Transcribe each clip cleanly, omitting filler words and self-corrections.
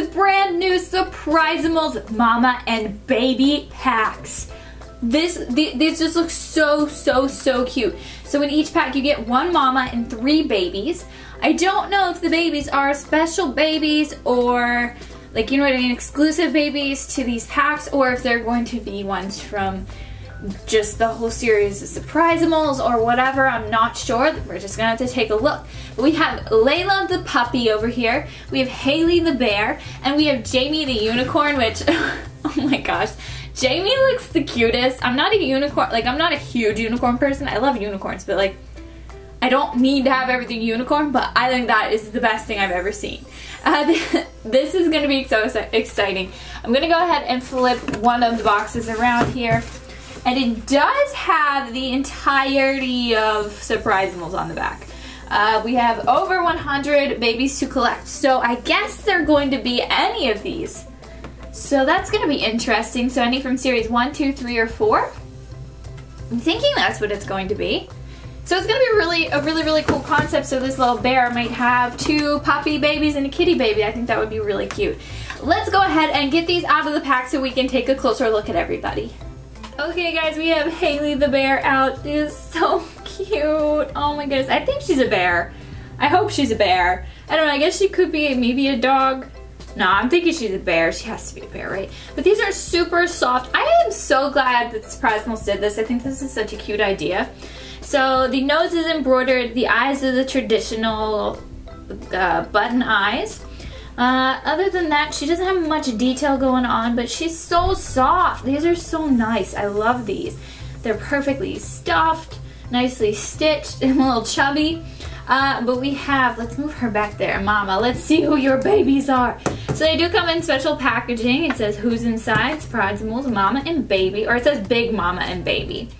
with brand new Surprizamals Mama and Baby Packs. These just look so cute. So in each pack you get one mama and 3 babies. I don't know if the babies are special babies or, like, you know what I mean, exclusive babies to these packs, or if they're going to be ones from just the whole series of Surprizamals or whatever. I'm not sure. We're just gonna have to take a look. But we have Layla the puppy over here, we have Hayley the bear, and we have Jamie the unicorn, which oh my gosh, Jamie looks the cutest. I'm not a unicorn, like, I'm not a huge unicorn person. I love unicorns, but, like, I don't need to have everything unicorn, but I think that is the best thing I've ever seen. This is gonna be so exciting. I'm gonna go ahead and flip one of the boxes around here. And it does have the entirety of Surprizamals on the back. We have over 100 babies to collect, so I guess they're going to be any of these. So that's going to be interesting. So any from series 1, 2, 3, or 4. I'm thinking that's what it's going to be. So it's going to be a really cool concept. So this little bear might have 2 puppy babies and a kitty baby. I think that would be really cute. Let's go ahead and get these out of the pack so we can take a closer look at everybody. Okay guys, we have Hayley the bear out. She is so cute. Oh my goodness. I think she's a bear. I hope she's a bear. I don't know. I guess she could be maybe a dog. No, I'm thinking she's a bear. She has to be a bear, right? But these are super soft. I am so glad that Surprizamals did this. I think this is such a cute idea. So the nose is embroidered. The eyes are the traditional button eyes. Other than that, she doesn't have much detail going on, but she's so soft. These are so nice. I love these. They're perfectly stuffed, nicely stitched, and a little chubby. But we have, let's move her back there, Mama. Let's see who your babies are. So they do come in special packaging. It says who's inside, Surprizamals, Mama and Baby, or it says Big Mama and Baby.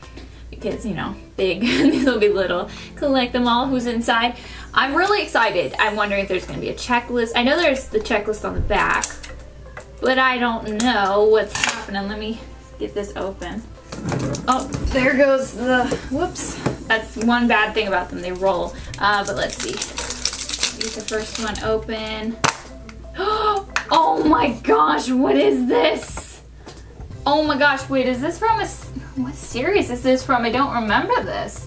Because, you know, big, these will be little. Collect them all, who's inside. I'm really excited. I'm wondering if there's going to be a checklist. I know there's the checklist on the back, but I don't know what's happening. Let me get this open. Oh, there goes the, whoops. That's one bad thing about them, they roll. But let's see. Get the first one open. Oh my gosh, what is this? Oh my gosh, wait, is this from a, what series is this from? I don't remember this.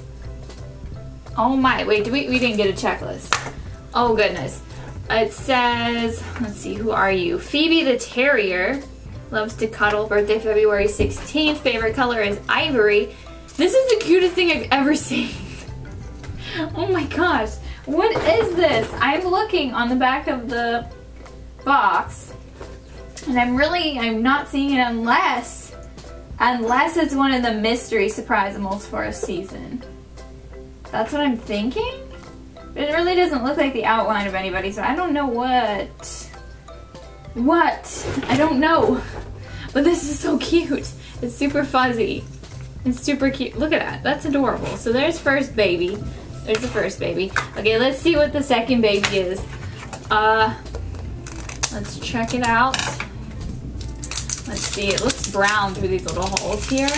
Oh my, wait, we didn't get a checklist. Oh goodness. It says, let's see, who are you? Phoebe the Terrier. Loves to cuddle. Birthday February 16th. Favorite color is ivory. This is the cutest thing I've ever seen. Oh my gosh. What is this? I'm looking on the back of the box. And I'm not seeing it unless it's one of the mystery Surprizamals for a season. That's what I'm thinking. But it really doesn't look like the outline of anybody, so I don't know what. I don't know. But this is so cute. It's super fuzzy. It's super cute. Look at that. That's adorable. So there's first baby. There's the first baby. Okay, let's see what the second baby is. Let's check it out. Let's see. It looks brown through these little holes here.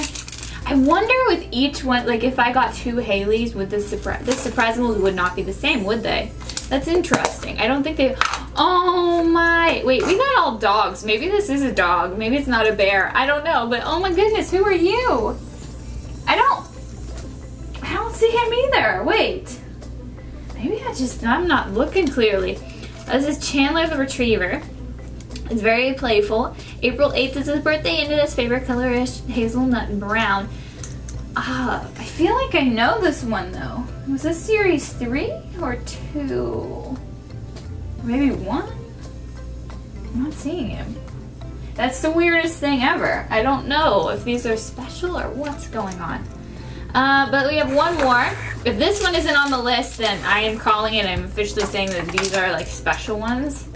I wonder with each one, like, if I got 2 Hayleys, would this Surprizamals would not be the same, would they? That's interesting. I don't think they... Oh my... Wait, we got all dogs. Maybe this is a dog. Maybe it's not a bear. I don't know, but oh my goodness, who are you? I don't see him either. Wait. Maybe I'm not looking clearly. This is Chandler the Retriever. It's very playful. April 8th is his birthday, and his favorite color is hazelnut and brown. I feel like I know this one, though. Was this series 3 or 2? Maybe 1? I'm not seeing him. That's the weirdest thing ever. I don't know if these are special or what's going on. But we have one more. If this one isn't on the list, then I am calling it. I'm officially saying that these are, like, special ones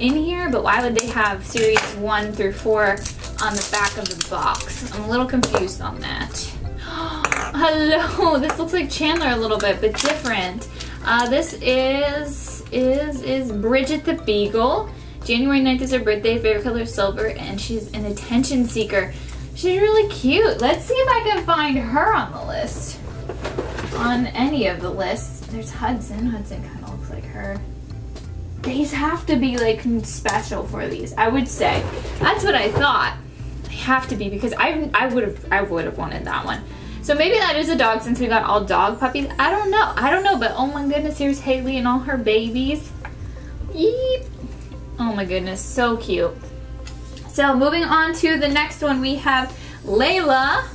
in here, but why would they have series 1 through 4 on the back of the box? I'm a little confused on that. Hello, this looks like Chandler a little bit, but different. This is Bridget the Beagle. January 9th is her birthday, favorite color is silver, and she's an attention seeker. She's really cute. Let's see if I can find her on the list. On any of the lists. There's Hudson. Hudson kind of looks like her. These have to be like special for these, I would say. That's what I thought. They have to be, because I would have wanted that one. So maybe that is a dog, since we got all dog puppies. I don't know, but oh my goodness, here's Hayley and all her babies. Yeep. Oh my goodness, so cute. So moving on to the next one, we have Layla.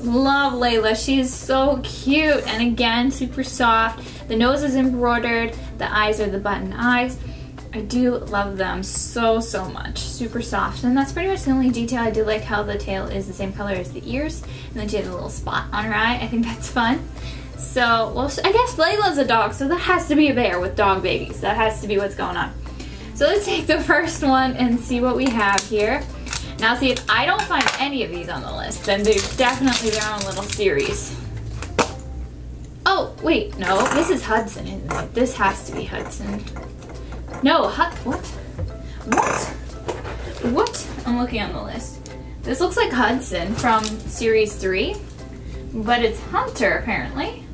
Love Layla, she's so cute, and again, super soft. The nose is embroidered, the eyes are the button eyes. I do love them so, so much. Super soft. And that's pretty much the only detail. I do like how the tail is the same color as the ears. And then she has a little spot on her eye. I think that's fun. So, well, I guess Layla's a dog, so that has to be a bear with dog babies. That has to be what's going on. So let's take the first one and see what we have here. Now see, if I don't find any of these on the list, then they're definitely their own little series. Oh, wait, no. This is Hudson, isn't it? This has to be Hudson. No, what? What? What? I'm looking on the list. This looks like Hudson from series 3, but it's Hunter apparently.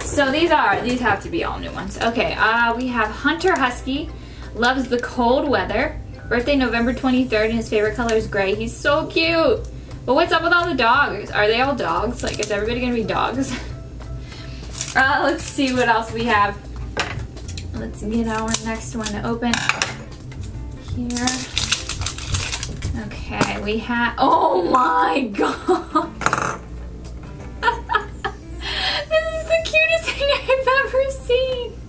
So these have to be all new ones. Okay, we have Hunter Husky, loves the cold weather, birthday November 23rd, and his favorite color is gray. He's so cute. But what's up with all the dogs? Are they all dogs? Like, is everybody gonna be dogs? Let's see what else we have. Let's get our next one to open here. Okay, we have, oh my god. This is the cutest thing I've ever seen.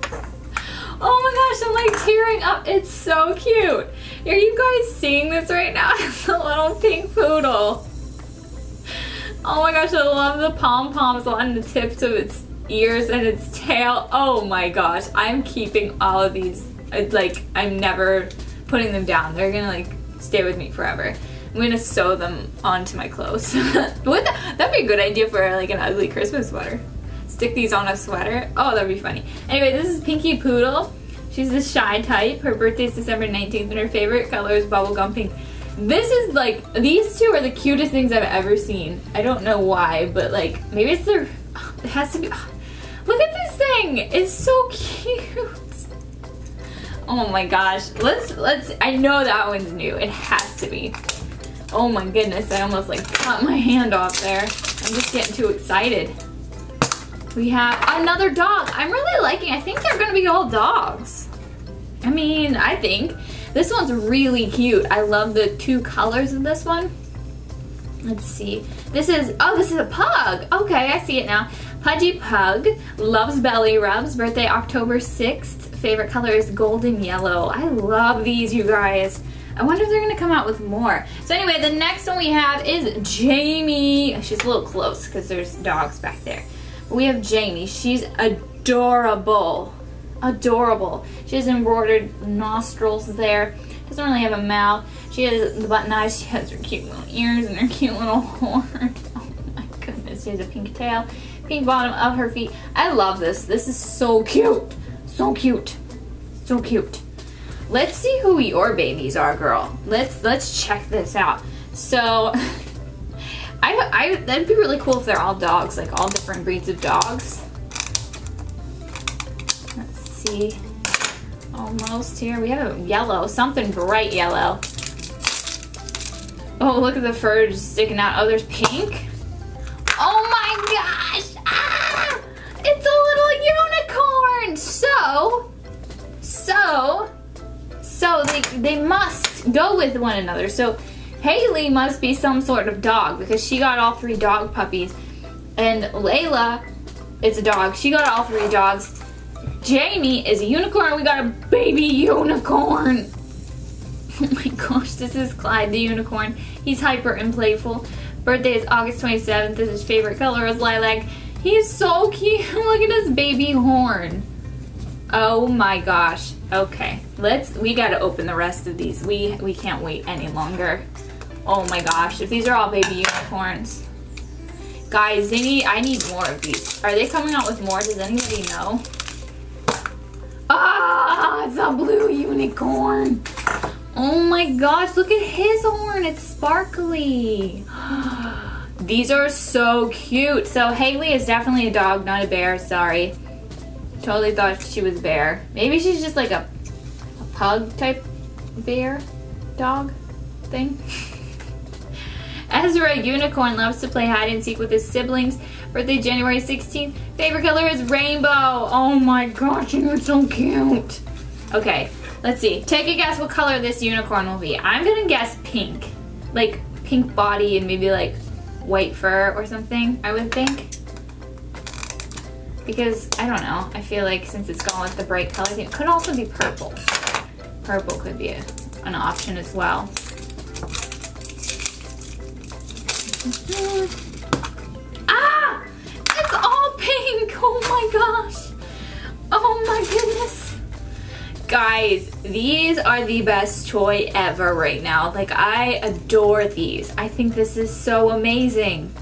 Oh my gosh, I'm like tearing up. It's so cute. Are you guys seeing this right now? It's a little pink poodle. Oh my gosh, I love the pom-poms on the tips of its ears and its tail. Oh my gosh, I'm keeping all of these. Like, I'm never putting them down. They're gonna like stay with me forever. I'm gonna sew them onto my clothes. Would that'd be a good idea for like an ugly Christmas sweater. Stick these on a sweater. Oh, that'd be funny. Anyway, this is Pinky Poodle. She's the shy type. Her birthday is December 19th and her favorite color is bubblegum pink. This is like, these two are the cutest things I've ever seen. I don't know why, but like, maybe it's their, it has to be, look at this thing, it's so cute. Oh my gosh, let's, I know that one's new, it has to be. Oh my goodness, I almost like cut my hand off there. I'm just getting too excited. We have another dog. I'm really liking, I think they're gonna be all dogs. I mean, I think. This one's really cute. I love the two colors of this one. Let's see. This is, oh, this is a pug. Okay, I see it now. Pudgy Pug, loves belly rubs, birthday October 6th. Favorite color is golden yellow. I love these, you guys. I wonder if they're gonna come out with more. So anyway, the next one we have is Jamie. She's a little close because there's dogs back there. But we have Jamie. She's adorable. Adorable. She has embroidered nostrils there. Doesn't really have a mouth. She has the button eyes. She has her cute little ears and her cute little horn. Oh my goodness. She has a pink tail, pink bottom of her feet. I love this. This is so cute. So cute. So cute. Let's see who your babies are, girl. Let's check this out. So I that'd be really cool if they're all dogs, like all different breeds of dogs. Let's see. Almost here. We have a yellow, something bright yellow. Oh, look at the fur just sticking out. Oh, there's pink. Oh my gosh! Ah! It's a little unicorn! So they must go with one another. So Hayley must be some sort of dog because she got all three dog puppies. And Layla is a dog. She got all three dogs. Jamie is a unicorn. We got a baby unicorn. Oh my gosh, this is Clyde the unicorn. He's hyper and playful. Birthday is August 27th. His favorite color is lilac. He's so cute. Look at his baby horn. Oh my gosh. Okay, we gotta open the rest of these. We can't wait any longer. Oh my gosh, if these are all baby unicorns. Guys, I need more of these. Are they coming out with more? Does anybody know? Ah, it's a blue unicorn. Oh my gosh, look at his horn, it's sparkly. These are so cute. So Hayley is definitely a dog, not a bear, sorry. Totally thought she was a bear. Maybe she's just like a pug type bear dog thing. Ezra Unicorn loves to play hide and seek with his siblings. Birthday January 16th. Favorite color is rainbow. Oh my gosh, you're so cute. Okay, let's see. Take a guess what color this unicorn will be. I'm gonna guess pink. Like pink body and maybe like white fur or something, I would think. Because, I don't know, I feel like since it's gone with the bright color thing, it could also be purple. Purple could be an option as well. Ah! It's all pink! Oh my gosh! Oh my goodness! Guys, these are the best toy ever right now. Like, I adore these. I think this is so amazing.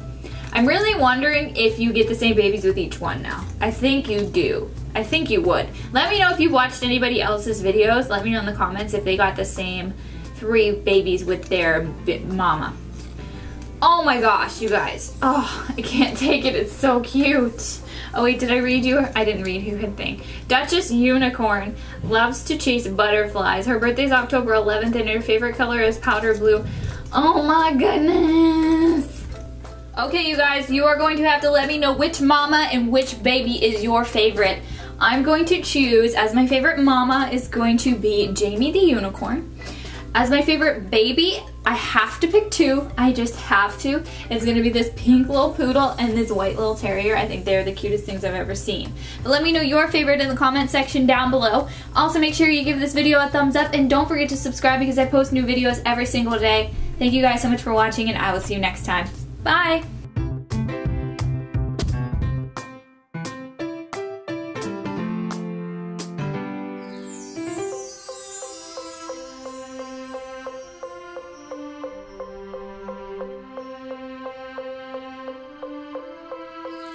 I'm really wondering if you get the same babies with each one now. I think you do. I think you would. Let me know if you've watched anybody else's videos. Let me know in the comments if they got the same 3 babies with their mama. Oh my gosh, you guys. Oh, I can't take it. It's so cute. Oh wait, did I read you? I didn't read who had thing. Duchess Unicorn loves to chase butterflies. Her birthday's October 11th and her favorite color is powder blue. Oh my goodness. Okay, you guys, you are going to have to let me know which mama and which baby is your favorite. I'm going to choose, as my favorite mama is going to be Jamie the Unicorn. As my favorite baby, I have to pick 2. I just have to. It's going to be this pink little poodle and this white little terrier. I think they're the cutest things I've ever seen. But let me know your favorite in the comment section down below. Also, make sure you give this video a thumbs up and don't forget to subscribe because I post new videos every single day. Thank you guys so much for watching and I will see you next time. Bye!